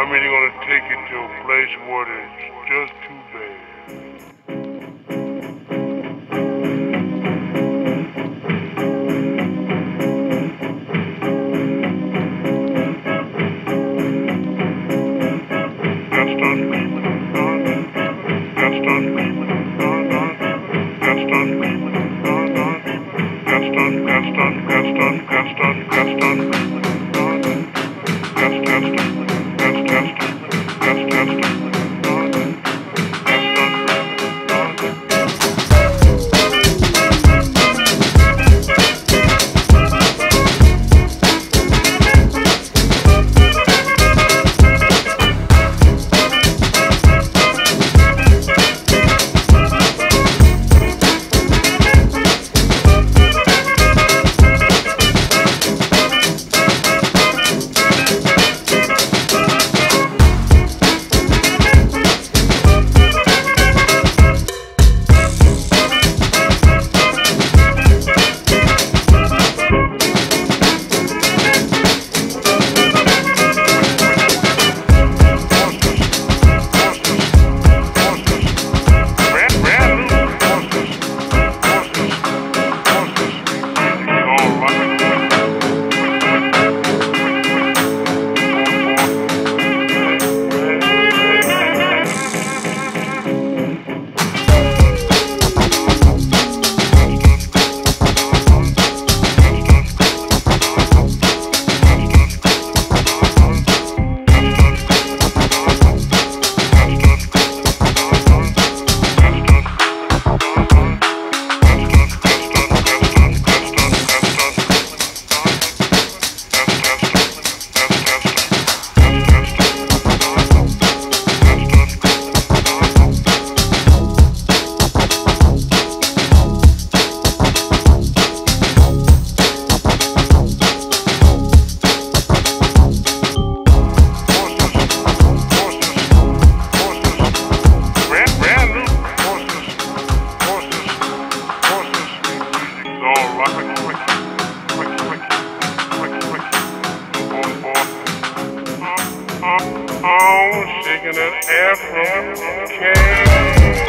I'm either going to take it to a place where it's just too bad. Oh, shaking that air from the cage.